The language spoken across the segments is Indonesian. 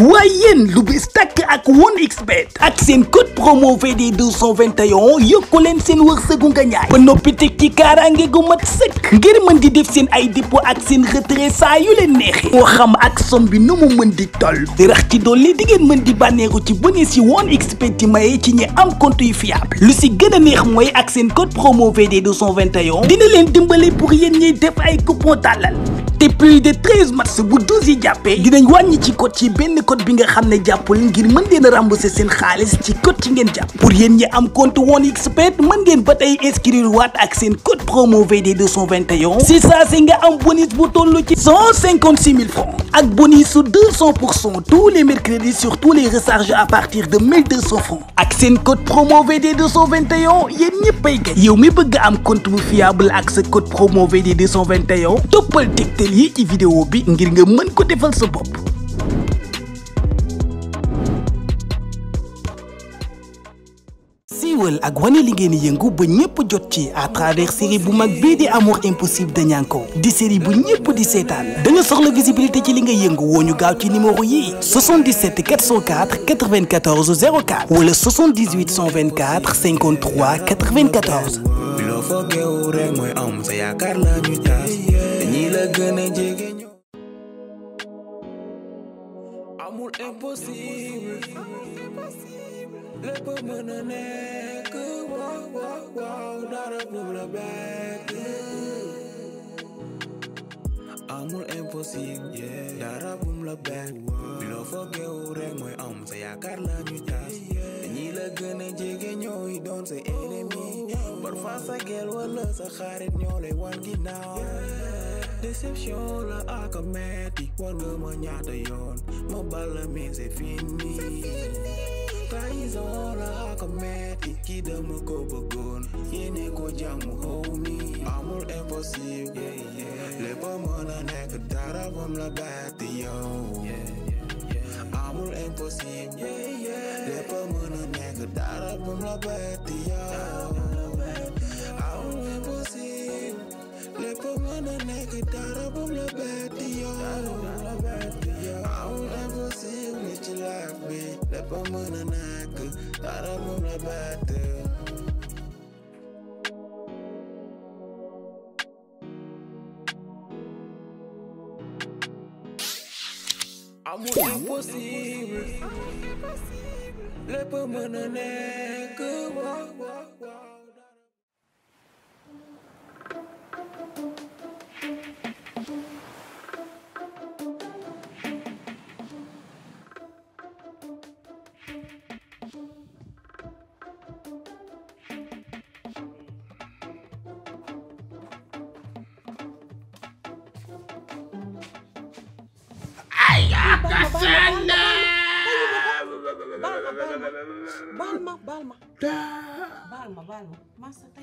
waayen lu bees tàkk ak onexbet ak seen code promo vd221 yokku leen seen wërsëgu nga ñaay ba noppi teg ci kaaraange gu mat sëkk ngir mën di def seen ay dépôt ak seen retrait saa yu leen neexee moo xam ak somme bi nu mu mën di toll te rax ci dolli di ngeen mën di bànneeru ci bonus yi onexbet di maye ci ñi am compte yu fiable lu si gën a neex mooy ak seen code promo vd221 dina leen dimbale pour yéen ñiy def ay coupon tàllal te plus de 13 mars bu 12 yi jàppee dinañ wàññi ci code ci benn code bi nga xam ne jàppul ngir mën ngeen a rembourser seen xaalis ci code ci ngeen jàpp pour yéen ñi am compte onexbet mën ngeen ba tey inscrire waat ak seen code promo vd221 si saa si nga am bonus bu toll ci 156 000 francs ak bonus 200% tous les mercredis sur tous les recharges à partir de 1200 francs ak seen code promo vd221 yéen ñëppay gañ yow mi bëgg am compte bu fiable ak sa code promo vd221 toppal tegtal lii ci vidéo bi ngir nga mën ko defal sa bopp. siiwal ak wane li ngeen yëngu ba ñëpp jot ci à travers série bu mag bii di Amour Impossible de Nianko di série bu ñëpp di seetaan da nga soxla visibilité ci li nga yëngu woo ñu gaaw ci numéro yi 77 404 94 04 wala 78 124 53 94. Amour impossible, lépp mën na nekk, waaw waaw waaw, dara du la bett. Amour impossible, dara bu la bett. Loo foogewul rek mooy am, sa yaakaar la ñu tas. Ñi la gën a jege ñooy doon sa ennemi, parfois sa gel wala sa xarit ñoo lay wan ginnaaw. Deception la ak a metti war nga ma ñaata yoon ma bala mi c'est fini trahison la ak a metti ki dama ko bëggoon yéene ko jàmm homie amour impossible lépp mën a nekk dara bam la bett yow amour impossible lépp mën a nekk dara bam la bett yow amour impossible lépp mën na nekk dara bam la bett yow amour impossible ci laaj bi lépp mën na nekk dara bam la bett amour impossible lépp mën na nekk Balma masa, tau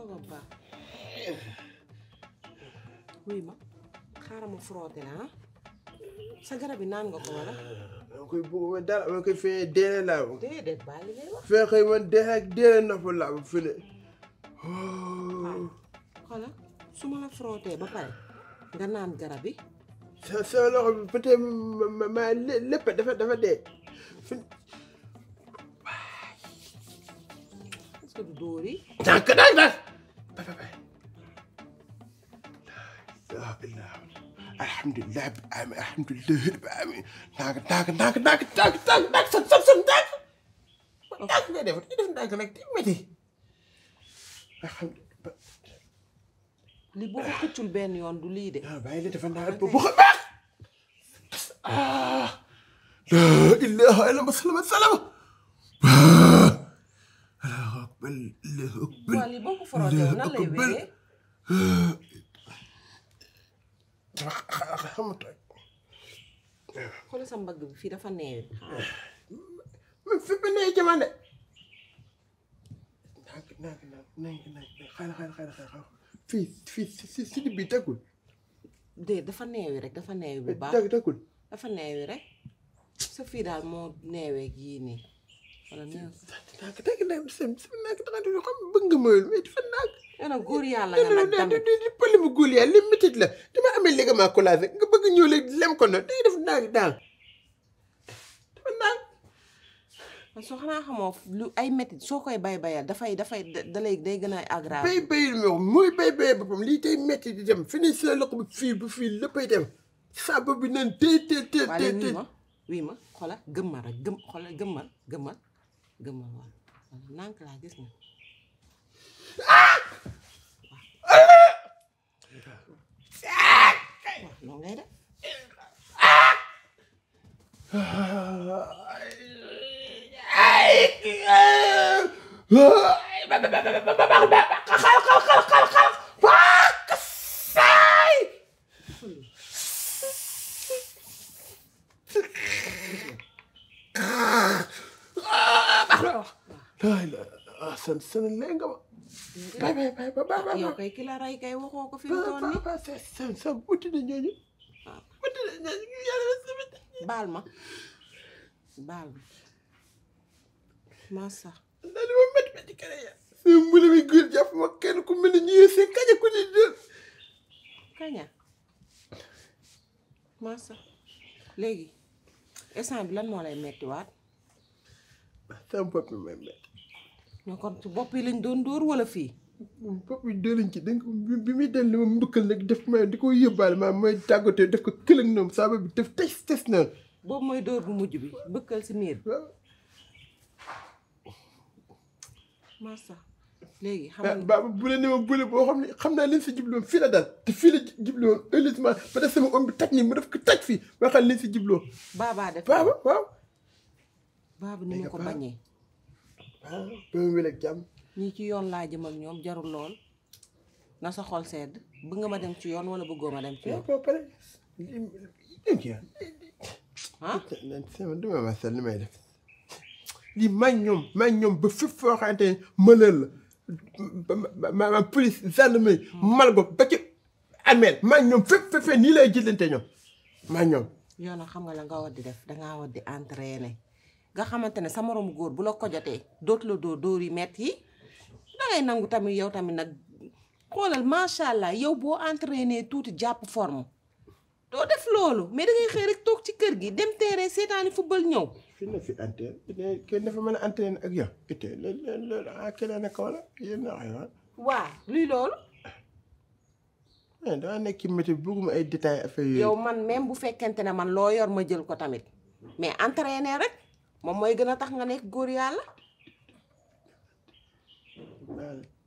gak ba? Wih ma, xaaral ma frotté la, sa garab bi naan nga ko wala? ma koy bëgg dara ma koy fee dee laa ko. déedéet baal li ngay wax. fee xëy man dee ak dee na fa laa ko fële. xoolal su ma la frotté ba pare nga naan garab bi. sa loxo bi peut-être ma lépp dafa dee. Dori. Jangan dah dah. Bye bye. La ilaha. Alhamdulillah. Alhamdulillah. Amin. Nak. Sat. Nak beda. Ini dah connect mati. Alhamdulillah. Li bu ko xëccul benn yoon du lii de. Bàyyi li dafa naat bu ko baax. La ilaha illallah. Salam. Wali boo ko forootee nan lay wéree xamutoo xool sa mbagg bi fii dafa neewi fi bi nee jamono naik xaaral fii si digg bi daggul. déet dafa neewi rek dafa neewi bu baax daggul. dafa neewi rek sa fii daal moo neewee yii nii wala neew. dagg xam bëgg nga moyul mais dafa naag. yow nag góor yàlla nga nag tamit di pëli mu góor yàlla li métit la dama amee ligament collage nga bëgg ñëw léeg lem ko na day def naag daal. dafa naag. so xanaa xamoo lu ay métit soo koy bay bayal dafay dalay day gën a aggrave bay bayul mooy bay bayal boppam lii tey métti di dem fini sa loxo bi fii bu fii léppay dem sàbb bi nan tey ma xoola gëmmal rek xoola gëmmal wala nank laa gis nga non ngay def yow kay ki la ray kay waxoo ko fi mu toon ni sa wuti na ñooñu baal ma massa dalu ma metti kare ya fi mu limi gul japp ma kenn ku mel ni yese kaña ku ni de kaña massa léegi instant bi lan moo lay metti waat sama bopp mi metti ñoo kon ci bopp yi lañ doon dóor wala fii bopp yi doo lañ ci dañ bi mi del lima mbukkal nak def may diko yebal ma may tàggote def ko këlëng ñoom sama bi def test na boobu mooy dóor bu mujj bi bëkkal si miir massa léegi xam nga ba bu leen ma bule boo xam ne xam naa leen si jubloon fii la dal te fii la jubloon heureusement peut-être sama om bi taj nii mu def ko taj fii ma xam leen si jubloon baaba def baaba waaw baaba ni ma ko bañee ba mu wéleg jàmm ñii ci yoon laa jëm ak ñoom jarul lool na sa xol sedd bëgg nga ma dem ci yoon wala bëggoo ma dem ci yoon ah lan sama dama ma sel limay def li man ñom ba fi fo xante meulal ma police gendarme malgo ba ci amel man ñom fe ni lay jëlante ñom man ñom yo na xam nga la nga war di def da nga war di entraîner nga xamantene sa morom goor bu la ko joté doot la door yi metti yi da ngay nangu tamit yow tamit nak xolal ma sha Allah yow bo entraîner touti japp forme do def lolu mais da ngay xey rek tok ci kër gi dem terrain sétani football ñew fi na fi antenne ken dafa mëna antenne ak yow té lolu akela na ko la yéna aywa wa luy lolu da na ki metti bëgguma ay détails affaire yow man même bu fekkenté na man lo yor ma jël ko tamit mais entraîner rek mom moy gëna tax nga nek goor yalla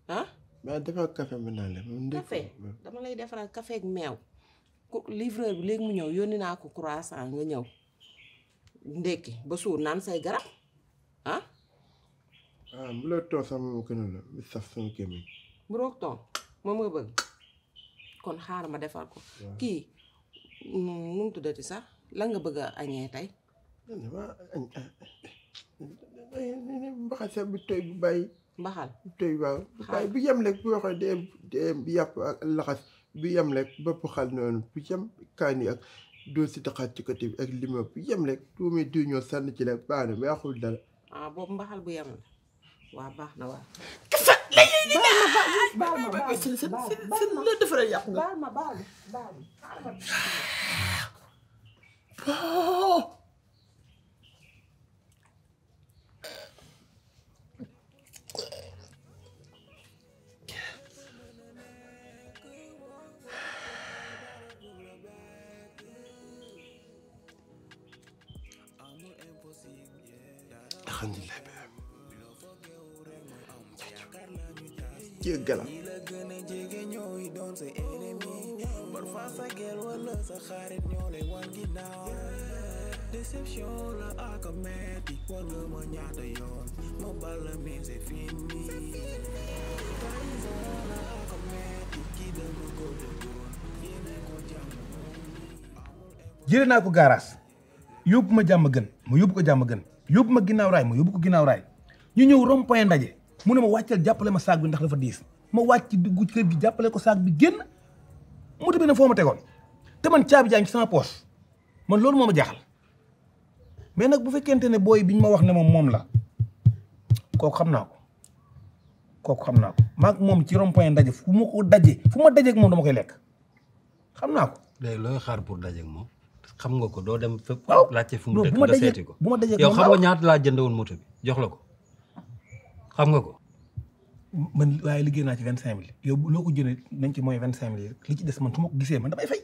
han ba dafa café mëna la café dama lay défaral café ak meew livreur bi légui mu ñew yoni na ko croissant nga ñew ndéki ba suur naan say garab han ah mu lo to sama ko non mi saf sama kemi mu rok ton mom nga bëgg kon xaar ma defal ko ki mu tudati sax la nga bëgg añé tay dama mbaxal bi toy bu bay mbaxal toy waaw bay bu yam lek bu waxé dem yap ak laxas bi yam lek bëpp xal non bu jëm kaani ak do ci taxat ci côté ak lima bu yam lek tuumi du ñoo sann ci la baana ba xul dal ah bo mbaxal bu yam wa baxna wa kessa la yini ba la defal yaq nga ba Gala jël naa ko garas yóbbu ma jàmm gën ma yóbbu ko jàmm gën yóbbu ma ginnaaw raay ma yóbbu ko ginnaaw raay ñu ñëw rond point ndaje mu ne ma wàccal jàppale ma saag bi ndax dafa diis ma wàcc dugg kër gi jàppale ko saag bi génn mu demee na foo ma tegoon te man caabi jaa ngi ci sama poche man loolu moo ma jaaxal. mais nag bu fekkente ne booy biñ ma wax ne moom la kooku xam naa ko maag moom ci rond point ndaje fu ma ko daje fu ma dajeeg moom dama koy lekk xam naa ko. léegi looy xaar pour dajeeg moom xam nga ko doo dem fépp laajte fu mu dëkk nga seeti ko. yow xam nga ñaata laa jëndoon moto bi jox la ko xam nga ko. man waaye liggéey naa ci 25 000 yow loo ko jëlee nañ ci mooy 25 000 li ci des man su ma ko gisee man damay fay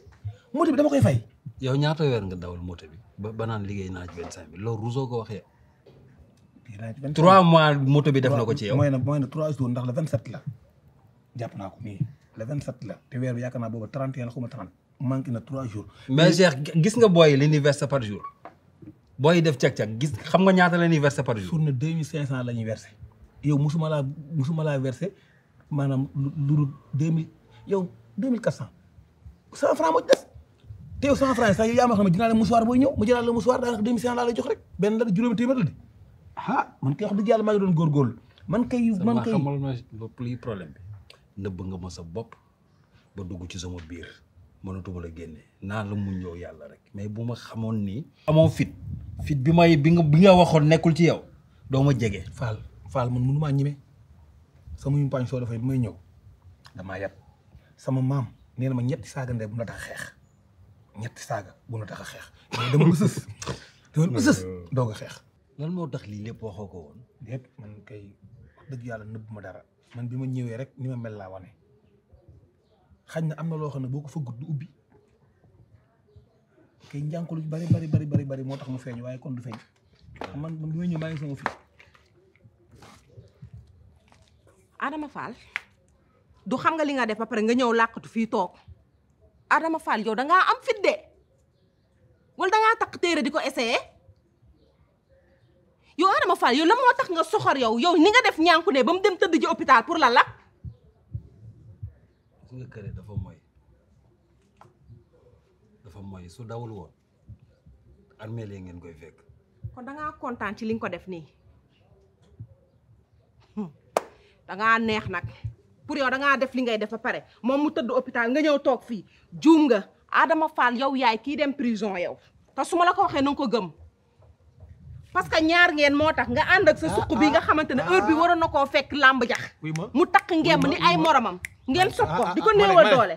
moto bi dama koy fay. yow ñaata weer nga dawal moto bi ba naan liggéey naa ci 25 000 loolu ruusoo ko wax yow. 3 mois moto bi def na ko ci yow. mooy na 3 jours ndax le 27 la jàpp naa ko nii le 27 la te weer bi yaakaar naa booba 31 la xuma 30 manqué na 3 jours. mais Cheikh gis nga booy li ñuy verser par jour booy yi def càq-càq gis xam nga ñaata la ñuy verser par jour. journée 2500 la ñuy verser yow musuma laa verser maanaam lu 2000 yow 2400 100 francs moo ci des. te yow 100 francs sax yow yaa ma xam ne dinaa la musuwaar booy ñëw mu jëlaat la musuwaar daanaka 2500 laa lay jox rek benn la juróomi téeméer la de. ah man kay wax dëgg yàlla maa ngi doon góorgóorlu man kay xamal ma bopp lii problème bi nëbb nga ma sa bopp ba dugg ci sama biir mënatuma la génne naa la mu ñëw yàlla rek mais bu ma xamoon nii amoo fit bi may bi nga waxoon nekkul ci yow doo ma jege Fall man mënumaa ñime sama yumpaañ soo dafay bi may ñëw damaa yab sama maam nee na ma ñetti saaga ndey bu na tax a xeex dama ko sës doog a xeex lan moo tax lii lépp waxoo ko woon. lépp man kay wax dëgg yàlla nëbb ma dara man bi ma ñëwee rek ni ma mel laa wane xañ na am na loo xam ne boo ko fëggut du ubbi kay njànkulu bari moo tax mu feeñ waaye kon du feeñ man bi ma ñëw maa ngi sama fi. Adama Fall du xam nga li nga def ba pare nga ñëw làqatu fii toog Adama Fall yow da ngaa am fit de wala da ngaa takk téere di ko essayer. yow Adama Fall yow la moo tax nga soxor yow ni nga def ñànku ne ba mu dem tëdd ji hôpital pour la gis nga kër dafa mooy su dawul woon armée lee ngeen koy fekk. kon da ngaa kontaan ci li nga ko def nii da ngaa neex nag pour yow da ngaa def li ngay def ba pare moom mu tëdd hôpital nga ñëw toog fii juum nga Adama Fall yow yaay kii dem prison yow te su ma la ko waxee na nga ko gëm. parce que ñaar ngeen moo tax nga ànd ak sa suq bi nga xamante ne heure bi waroon na koo fekk làmb jax mu takk ngemb ni ay moromam ngeen sot ko di ko néewal doole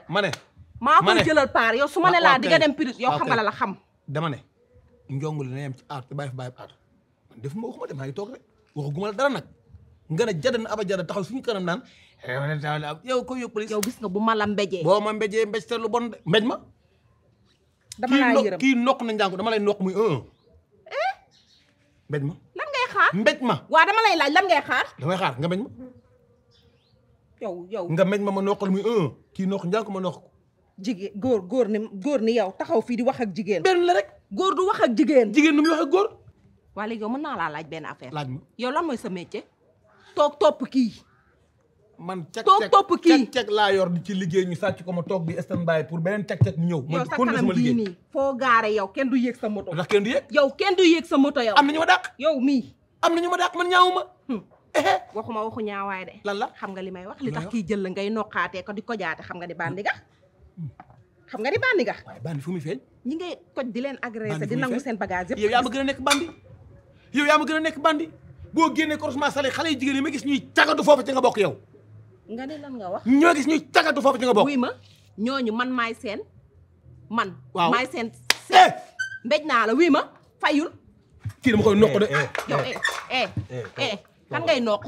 maa koy jëlal paar yow su ma ne laa di nga dem piris yow xam nga la xam dama ne njongul na yem ci aar te bàyyi fi aar def ma waxuma dem maa ngi toog rek waxaguma la dara nag nga ne jadan aba jada taxaw suñu kanam naan yow ko yóbbu yow gis nga bu ma la mbéjee boo ma mbéjee mbéj te lu bon de mbéj ma dama laa yërëm kii nokk na njàngu dama lay nokk muy mbéj ma lan ngay xaar mbéj ma waaw dama lay laaj lan ngay xaar damay xaar nga mbéj ma yow nga mbéj ma ma noqal muy kii noq njàng ma noq ko jigéen góor ni yow taxaw fii di wax ak jigéen benn la rek góor du wax ak jigéen nu muy wax ak góor waa léegi yow mën naa laa laaj benn affaire laaj ma yow lan mooy sa métier toog topp kii man cek laa yor di ci liggéey ñu sàcc ko ma toog di standby pour beneen cek mu ñëw yow sa kanam bii nii foo gaare yow kenn du yéeg sa moto ndax kenn du yéeg yow kenn du yéeg sa moto yow am na ñu ma dàq yow mii am na ñu ma dàq man ñaawuma waxu ñaawaay de lan la xam nga li may wax li tax kii jël la ngay noqaatee ko di ko jaate xam nga ni bandi ga waaye bandi fu muy feeñ ñi ngay koj di leen agressé di nangu seen bagage yëpp yow yaa ma gën a nekk bandi boo génnee correctement sale xale yu jigéen yi ma gis ñuy cagatu foofu ci nga bokk yow nga ne lan nga wax ñoo gis ñuy cagatu foofu ci nga bokk. wuy ma ñooñu man maay seen man. waaw maay seen seen. mbéj naa la wuy ma fayul. kii dama koy noq de. yow kan ngay noq.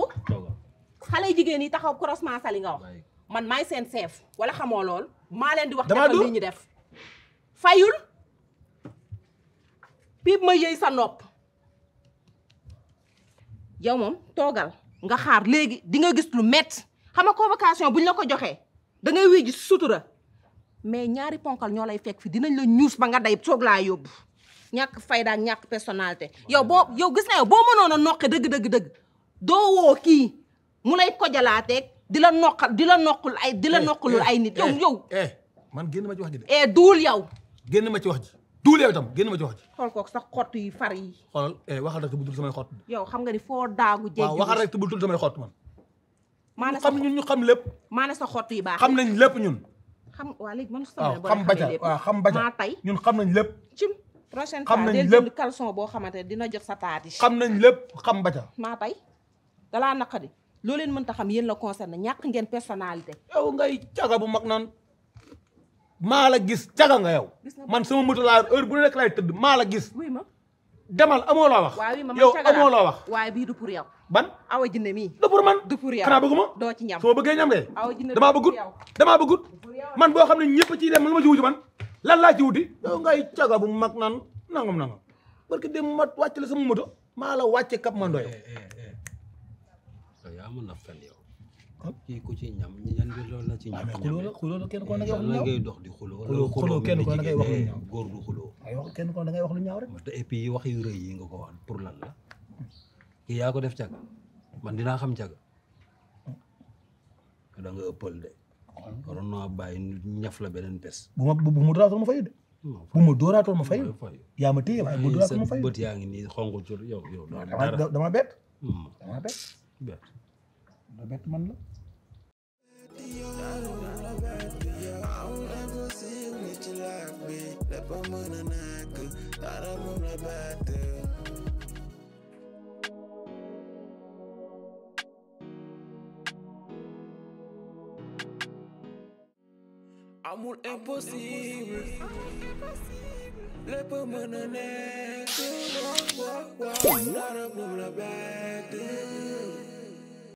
xale jigéen yi taxaw croisement sali nga wax man maay seen chef wala xamoo lool maa leen di wax. damaa li ñu def fayul. piib ma yëy sa nopp yow moom toogal nga xaar léegi di nga gis lu métti. xam nga convocation buñ la ko joxee da ngay wéy ji sutura mais ñaari ponkal ñoo lay fekk fi dinañ la ñuus ba nga day soog laa yóbbu ñàkk fayda ak ñàkk personnalité yow gis na yow boo mënoon a noqe dëgg doo woo kii mu lay kojalaateeg di la nokkulul ay nit yow man génn ma ci wax ji de duul yow génn ma ci wax ji duul yow itam génn ma ci wax ji xool ko sax xott yi far yi xoolal waxal rek te bu dul samay xott yow xam nga ni foo daagu jéeg waxal rek te bu dul samay xott man maana xam ñun ñu xam lepp maana sa xott yi baax xam nañ lepp ñun xam wa leg man sama bo xam ba ma tay ñun xam nañ lepp ci prochaine fois del jël caleçon bo xamanté dina jox sa taati xam nañ lepp xam ba ta ma tay dala nakadi lo len mën ta xam yeen la concerne ñak ngeen personnalité yow ngay tiaga bu mak nan ma la gis tiaga nga yow man sama moto la heure bu rek lay teud ma la gis oui ma demal amo la wax yow amo la wax way bi du pour yow ban awa jinne mi du pour man du pour yow xana bëgguma do ci ñam so bëggé ñam dé dama bëggut man bo xamné ñepp ci dem luma ci wuju man lan la ci wuti yow ngay tiaga bu mak nan nangam parce que dem mat wacc la sama moto ma la wacc kap man doy ya amul nafal yow ki ko ci ñam ñan bi lool la ci ñam xulo kenn ko na ngay dox di xulo kenn ko na ngay wax lu ñaaw goor du xulo ay wax kenn ko da ngay wax lu ñaaw rek et puis wax yu reuy yi nga ko wax pour lan la ki ya ko def tiaga man dina xam tiaga da nga eppal de waron na baye ñaf la benen pes bu mu dorato ma fay de bu mu dorato ma fay ya ma teye way bu dorato ma fay beut ya ngi ni xongu ci yow dama bet bet man la amul impossible lepo mën na nekk